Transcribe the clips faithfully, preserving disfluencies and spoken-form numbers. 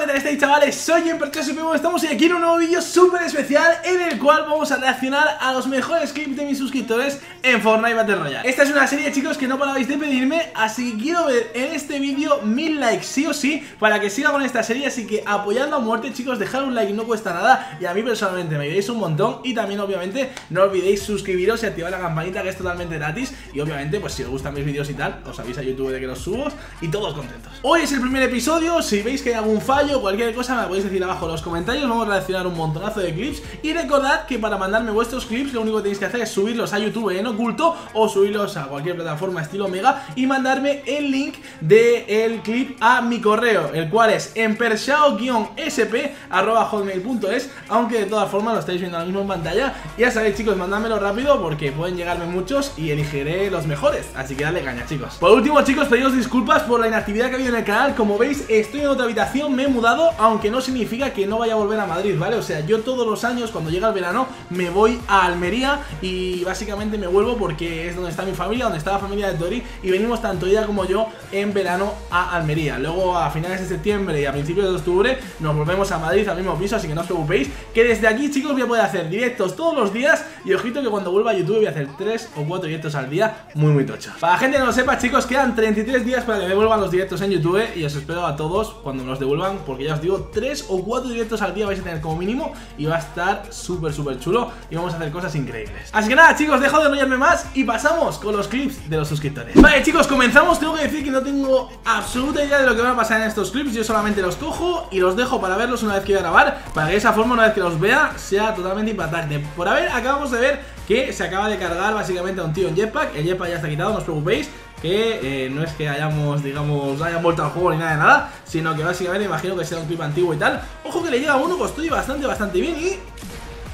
¿qué tal estáis, chavales? Soy Empershao, estamos hoy aquí en un nuevo vídeo súper especial en el cual vamos a reaccionar a los mejores clips de mis suscriptores en Fortnite Battle Royale. Esta es una serie, chicos, que no parabais de pedirme, así que quiero ver en este vídeo mil likes sí o sí para que siga con esta serie, así que apoyadlo a muerte, chicos, dejad un like, no cuesta nada y a mí personalmente me ayudáis un montón, y también obviamente no olvidéis suscribiros y activar la campanita, que es totalmente gratis, y obviamente pues si os gustan mis vídeos y tal, os avisa a YouTube de que los subo y todos contentos. Hoy es el primer episodio, si veis que hay algún fallo, cualquier cosa me la podéis decir abajo en los comentarios. Vamos a reaccionar un montonazo de clips, y recordad que para mandarme vuestros clips lo único que tenéis que hacer es subirlos a YouTube en oculto o subirlos a cualquier plataforma estilo Mega y mandarme el link del clip a mi correo, el cual es empershao guion ese pe arroba hotmail punto es, aunque de todas formas lo estáis viendo ahora mismo en pantalla. Ya sabéis, chicos, mandármelo rápido porque pueden llegarme muchos y elegiré los mejores, así que dale caña, chicos. Por último, chicos, pediros disculpas por la inactividad que ha habido en el canal. Como veis, estoy en otra habitación, me he mudado, aunque no significa que no vaya a volver a Madrid, ¿vale? O sea, yo todos los años cuando llega el verano me voy a Almería y básicamente me vuelvo porque es donde está mi familia, donde está la familia de Tori, y venimos tanto ella como yo en verano a Almería. Luego a finales de septiembre y a principios de octubre nos volvemos a Madrid al mismo piso, así que no os preocupéis, que desde aquí, chicos, voy a poder hacer directos todos los días, y ojito que cuando vuelva a YouTube voy a hacer tres o cuatro directos al día, muy muy tochos. Para la gente que no lo sepa, chicos, quedan treinta y tres días para que me vuelvan los directos en YouTube, y os espero a todos cuando me los devuelvan, porque ya os digo, tres o cuatro directos al día vais a tener como mínimo, y va a estar súper súper chulo y vamos a hacer cosas increíbles. Así que nada, chicos, dejo de enrollarme más y pasamos con los clips de los suscriptores. Vale, chicos, comenzamos. Tengo que decir que no tengo absoluta idea de lo que va a pasar en estos clips, yo solamente los cojo y los dejo para verlos una vez que voy a grabar, para que de esa forma una vez que los vea sea totalmente impactante. Por haber, acabamos de ver que se acaba de cargar básicamente a un tío en Jeppag. El Jeppag ya está quitado, no os preocupéis, que eh, no es que hayamos, digamos, hayan vuelto al juego ni nada de nada, sino que básicamente imagino que será un clip antiguo y tal. Ojo que le llega a uno, costó bastante, bastante bien y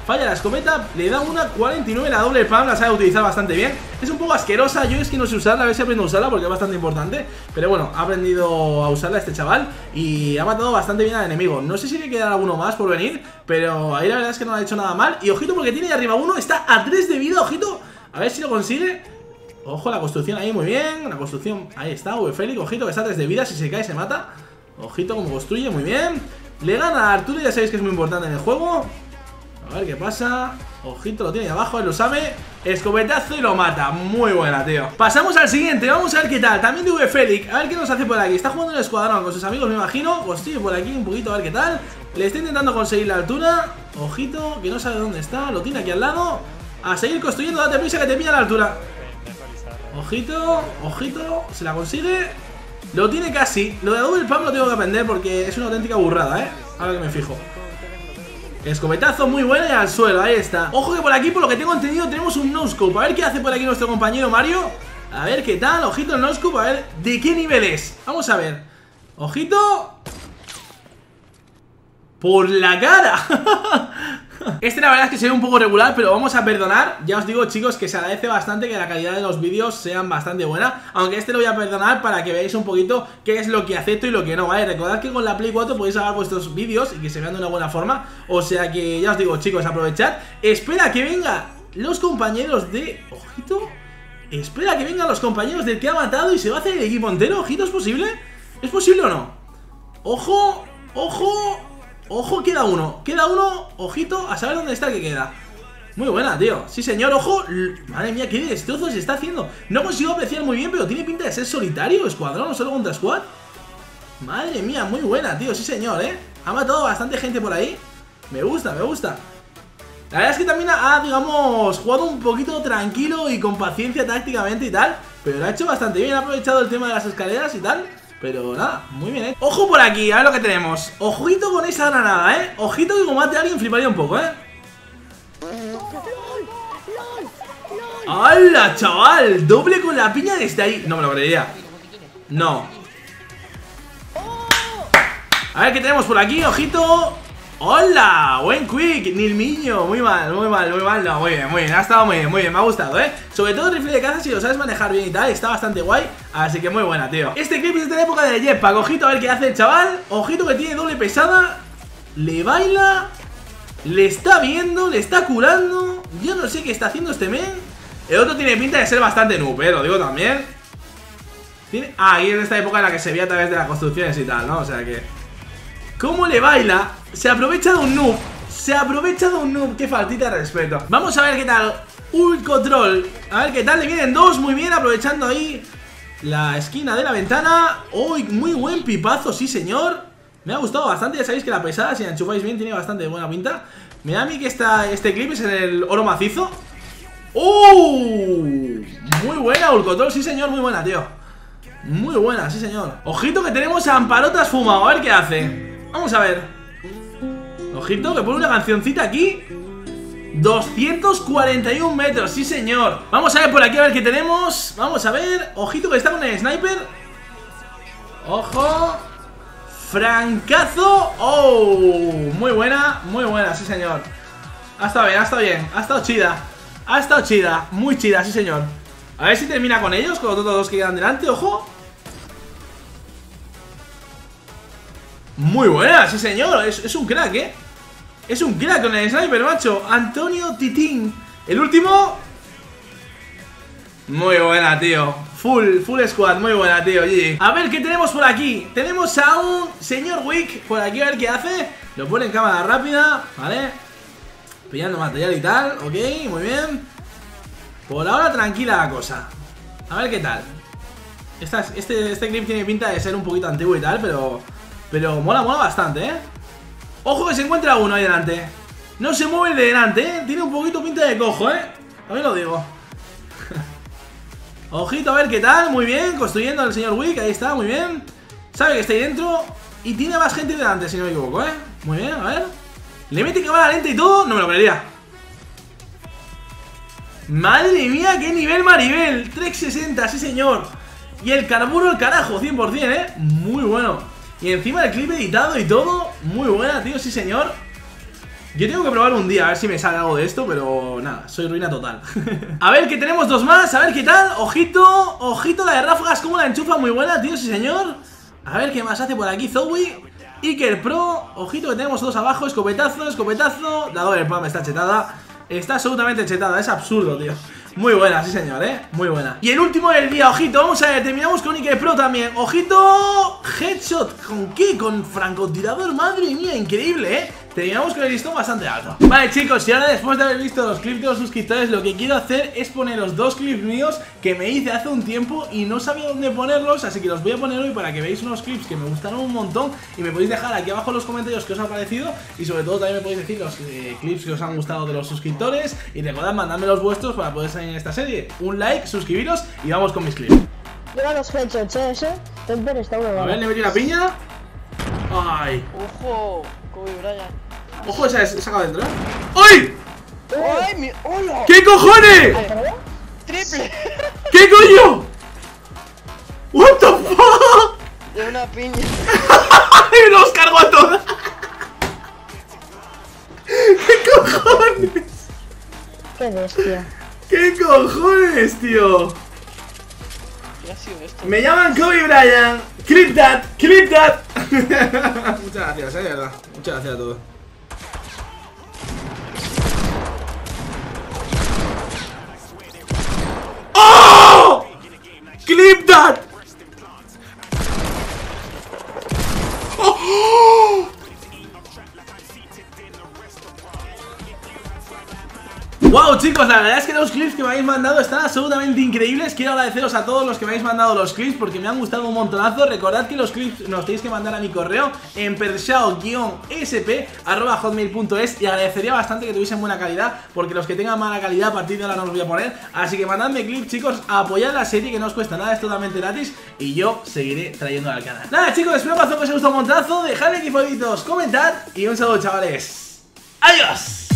falla la escopeta, le da una cuarenta y nueve, la doble pam, la sabe utilizar bastante bien. Es un poco asquerosa, yo es que no sé usarla, a ver si aprendo a usarla porque es bastante importante. Pero bueno, ha aprendido a usarla este chaval y ha matado bastante bien al enemigo. No sé si le quedará alguno más por venir, pero ahí la verdad es que no ha hecho nada mal. Y ojito porque tiene de arriba uno, está a tres de vida, ojito, a ver si lo consigue. Ojo, la construcción ahí, muy bien, la construcción, ahí está, V. Felix, ojito que está a tres de vida, si se cae se mata. Ojito como construye, muy bien. Le gana a Arturo, ya sabéis que es muy importante en el juego. A ver qué pasa. Ojito, lo tiene abajo, él lo sabe. Escopetazo y lo mata. Muy buena, tío. Pasamos al siguiente, vamos a ver qué tal. También de V. Felix, a ver qué nos hace por aquí. Está jugando en el escuadrón con sus amigos, me imagino. Pues sí, por aquí un poquito, a ver qué tal. Le está intentando conseguir la altura. Ojito, que no sabe dónde está. Lo tiene aquí al lado. A seguir construyendo, date prisa que te pilla la altura. Ojito, ojito. Se la consigue. Lo tiene casi. Lo de doble pam lo tengo que aprender porque es una auténtica burrada, eh. Ahora que me fijo. Escopetazo muy bueno y al suelo, ahí está. Ojo que por aquí, por lo que tengo entendido, tenemos un no-scope. A ver qué hace por aquí nuestro compañero Mario. A ver qué tal, ojito el no-scope, a ver de qué nivel es. Vamos a ver. Ojito. Por la cara. Este la verdad es que se ve un poco regular, pero vamos a perdonar. Ya os digo, chicos, que se agradece bastante que la calidad de los vídeos sean bastante buena, aunque este lo voy a perdonar para que veáis un poquito qué es lo que acepto y lo que no, ¿vale? Recordad que con la Play cuatro podéis grabar vuestros vídeos y que se vean de una buena forma. O sea que ya os digo, chicos, aprovechad. Espera que venga los compañeros de... Ojito. Espera que vengan los compañeros del que ha matado y se va a hacer el equipo entero. Ojito, ¿es posible? ¿Es posible o no? Ojo, ojo... Ojo, queda uno, queda uno, ojito, a saber dónde está el que queda. Muy buena, tío, sí señor, ojo. Madre mía, qué destrozo se está haciendo. No consigo apreciar muy bien, pero tiene pinta de ser solitario, escuadrón, o solo contra squad. Madre mía, muy buena, tío, sí señor, eh. Ha matado bastante gente por ahí. Me gusta, me gusta. La verdad es que también ha, digamos, jugado un poquito tranquilo y con paciencia tácticamente y tal, pero lo ha hecho bastante bien, ha aprovechado el tema de las escaleras y tal. Pero nada, muy bien, ¿eh? Ojo por aquí, a ver lo que tenemos. Ojito con esa granada, ¿eh? Ojito que como mate a alguien fliparía un poco, ¿eh? ¡Hala, chaval! Doble con la piña desde ahí. No me lo creería. No. A ver qué tenemos por aquí, ojito. ¡Hola! Buen quick, Nilmiño. Muy mal, muy mal, muy mal. No, muy bien, muy bien. Ha estado muy bien, muy bien. Me ha gustado, ¿eh? Sobre todo el rifle de caza, si lo sabes manejar bien y tal, está bastante guay. Así que muy buena, tío. Este clip es de la época de Jeppag. Ojito a ver qué hace el chaval. Ojito que tiene doble pesada. Le baila. Le está viendo, le está curando. Yo no sé qué está haciendo este men. El otro tiene pinta de ser bastante noob, ¿eh? Lo digo también. ¿Tiene? Ah, y es de esta época en la que se veía a través de las construcciones y tal, ¿no? O sea que... cómo le baila. Se aprovecha de un noob. Se aprovecha de un noob. Qué faltita de respeto. Vamos a ver qué tal. Un control. A ver qué tal. Le vienen dos. Muy bien. Aprovechando ahí la esquina de la ventana. Uy, oh, muy buen pipazo. Sí, señor. Me ha gustado bastante. Ya sabéis que la pesada, si la enchufáis bien, tiene bastante buena pinta. Me da a mí que esta, este clip es en el oro macizo. ¡Oh! Muy buena, Ulcotrol, sí señor, muy buena, tío. Muy buena, sí señor. Ojito que tenemos a Amparotas fumado, a ver qué hace. Vamos a ver. Ojito que pone una cancioncita aquí. doscientos cuarenta y uno metros, sí señor. Vamos a ver por aquí a ver qué tenemos. Vamos a ver, ojito que está con el sniper. Ojo. Francazo. ¡Oh! Muy buena, muy buena, sí señor. Ha estado bien, ha estado bien, ha estado chida. Ha estado chida, muy chida, sí señor. A ver si termina con ellos, con los otros dos que quedan delante, ojo. Muy buena, sí señor, es, es un crack, eh. Es un crack con el sniper, macho. Antonio Titín, el último. Muy buena, tío. Full, full squad, muy buena, tío, Gigi. A ver, ¿qué tenemos por aquí? Tenemos a un señor Wick por aquí, a ver qué hace. Lo pone en cámara rápida, vale. Pillando material y tal, ok, muy bien. Por ahora tranquila la cosa. A ver qué tal. Esta, este, este clip tiene pinta de ser un poquito antiguo y tal, pero Pero mola, mola bastante, eh. Ojo que se encuentra uno ahí delante. No se mueve de delante, eh. Tiene un poquito pinta de cojo, eh. A mí lo digo. Ojito, a ver qué tal, muy bien. Construyendo al señor Wick, ahí está, muy bien. Sabe que está ahí dentro. Y tiene más gente delante, si no me equivoco, eh. Muy bien, a ver. Le mete cámara lenta y todo, no me lo creería. Madre mía, qué nivel Maribel. trescientos sesenta, sí señor. Y el carburo al carajo, cien por cien, eh. Muy bueno. Y encima el clip editado y todo. Muy buena, tío, sí señor. Yo tengo que probar un día, a ver si me sale algo de esto, pero nada, soy ruina total. A ver que tenemos dos más, a ver qué tal. Ojito, ojito la de ráfagas, como la enchufa, muy buena, tío, sí señor. A ver qué más hace por aquí Zoe. Iker Pro, ojito que tenemos dos abajo. Escopetazo, escopetazo. La doble pam está chetada. Está absolutamente chetada, es absurdo, tío. Muy buena, sí señor, eh, muy buena. Y el último del día, ojito, vamos a ver, terminamos con Iker Pro también. Ojito. Headshot, ¿con qué? Con francotirador, madre mía, increíble, eh. Terminamos con el listón bastante alto. Vale chicos, y ahora después de haber visto los clips de los suscriptores, lo que quiero hacer es poner los dos clips míos que me hice hace un tiempo y no sabía dónde ponerlos, así que los voy a poner hoy para que veáis unos clips que me gustaron un montón. Y me podéis dejar aquí abajo en los comentarios qué os ha parecido. Y sobre todo también me podéis decir los eh, clips que os han gustado de los suscriptores. Y recordad, mandadme los vuestros para poder salir en esta serie. Un like, suscribiros y vamos con mis clips. Lleva los headshots, ¿eh? Ese Temper está bueno. A ver, le metí una piña. Ay. Ojo, Kobe Bryant. Ojo, esa es, esa acaba dentro, ¿eh? ¡Ay! ¡Ay, mi hola! ¡Qué cojones! ¡Triple! ¿Qué coño? ¡What the fuck! De una piña. ¡Y los cargo a todas! ¡Qué cojones! ¡Qué bestia! ¡Qué cojones, tío! ¿Qué ha sido esto? Me llaman Kobe Bryant. ¡Clip that! ¡Clip that! Muchas gracias, eh, de verdad. Muchas gracias a todos. Clip that. Oh. Wow chicos, la verdad es que los clips que me habéis mandado están absolutamente increíbles. Quiero agradeceros a todos los que me habéis mandado los clips porque me han gustado un montonazo. Recordad que los clips nos tenéis que mandar a mi correo empershao guion ese pe arroba hotmail punto es. Y agradecería bastante que tuviesen buena calidad, porque los que tengan mala calidad a partir de ahora no los voy a poner. Así que mandadme clips chicos, apoyad la serie que no os cuesta nada, es totalmente gratis. Y yo seguiré trayendo al canal. Nada chicos, espero que os haya gustado un montonazo. Dejadme aquí favoritos, comentad y un saludo chavales. Adiós.